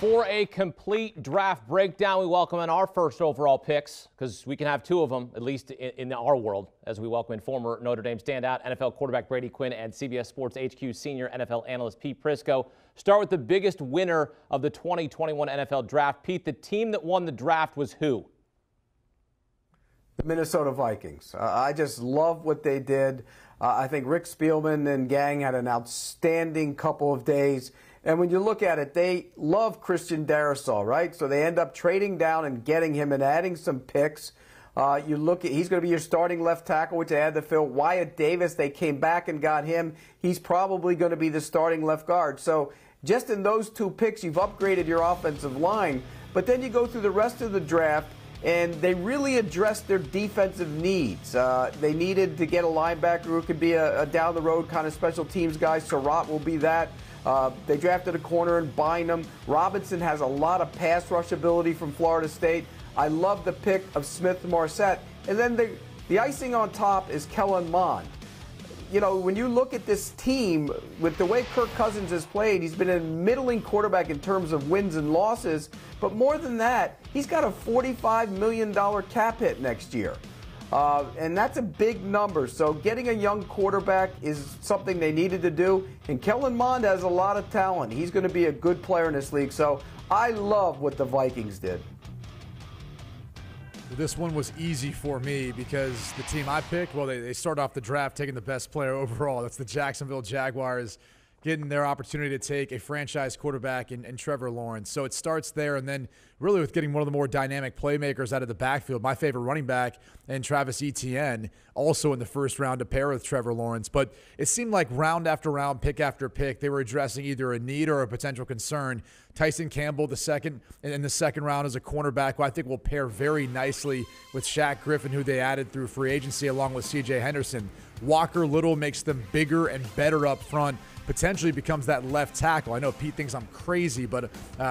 For a complete draft breakdown, we welcome in our first overall picks, because we can have two of them, at least in our world, as we welcome in former Notre Dame standout, NFL quarterback Brady Quinn, and CBS Sports HQ senior NFL analyst Pete Prisco. Start with the biggest winner of the 2021 NFL Draft. Pete, the team that won the draft was who? The Minnesota Vikings. I just love what they did. I think Rick Spielman and gang had an outstanding couple of days. And when you look at it, they love Christian Darrisaw, right? So they end up trading down and getting him and adding some picks. You look at, he's going to be your starting left tackle, which they had to fill. Wyatt Davis, they came back and got him. He's probably going to be the starting left guard. So just in those two picks, you've upgraded your offensive line. But then you go through the rest of the draft, and they really addressed their defensive needs. They needed to get a linebacker who could be a down-the-road kind of special teams guy. Surratt will be that. They drafted a corner in Bynum. Robinson has a lot of pass rush ability from Florida State. I love the pick of Smith-Marset. And then the icing on top is Kellen Mond. You know, when you look at this team, with the way Kirk Cousins has played, he's been a middling quarterback in terms of wins and losses. But more than that, he's got a $45 million cap hit next year. And that's a big number. So getting a young quarterback is something they needed to do. And Kellen Mond has a lot of talent. He's going to be a good player in this league. So I love what the Vikings did. This one was easy for me because the team I picked, well, they start off the draft taking the best player overall. That's the Jacksonville Jaguars, getting their opportunity to take a franchise quarterback in Trevor Lawrence. So it starts there, and then really with getting one of the more dynamic playmakers out of the backfield, my favorite running back, and Travis Etienne, also in the first round to pair with Trevor Lawrence. But it seemed like round after round, pick after pick, they were addressing either a need or a potential concern. Tyson Campbell, the second in the second round, as a cornerback, who I think will pair very nicely with Shaq Griffin, who they added through free agency, along with C.J. Henderson. Walker Little makes them bigger and better up front, potentially becomes that left tackle. I know Pete thinks I'm crazy, but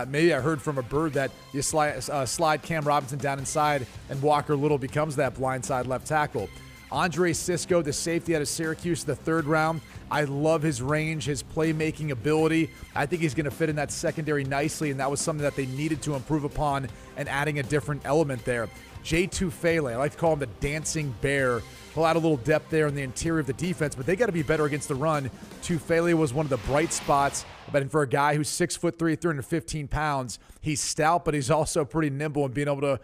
maybe I heard from a bird that you slide Cam Robinson down inside and Walker Little becomes that blindside left tackle. Andre Cisco, the safety out of Syracuse, the third round. I love his range, his playmaking ability. I think he's going to fit in that secondary nicely, and that was something that they needed to improve upon and adding a different element there. Jay Tufele, I like to call him the dancing bear. He'll add a little depth there in the interior of the defense, but they got to be better against the run. Tufele was one of the bright spots, but for a guy who's 6'3", 315 pounds, he's stout, but he's also pretty nimble and being able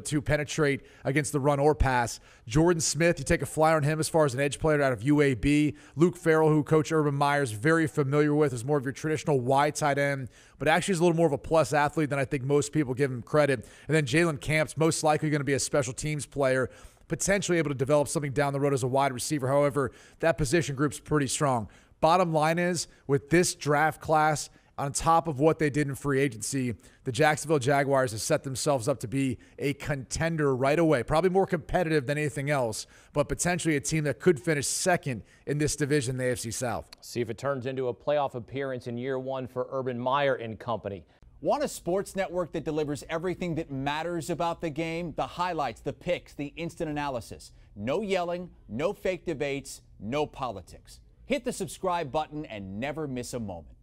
to penetrate against the run or pass. Jordan Smith, you take a flyer on him as far as an edge player out of UAB. Luke Farrell, who Coach Urban Meyer is very familiar with, is more of your traditional wide tight end, but actually is a little more of a plus athlete than I think most people give him credit. And then Jalen Camp's most likely going to be a special teams player, potentially able to develop something down the road as a wide receiver. However, that position group's pretty strong. Bottom line is, with this draft class, on top of what they did in free agency, the Jacksonville Jaguars have set themselves up to be a contender right away, probably more competitive than anything else, but potentially a team that could finish second in this division, the AFC South. See if it turns into a playoff appearance in year one for Urban Meyer and company. Want a sports network that delivers everything that matters about the game? The highlights, the picks, the instant analysis. No yelling, no fake debates, no politics. Hit the subscribe button and never miss a moment.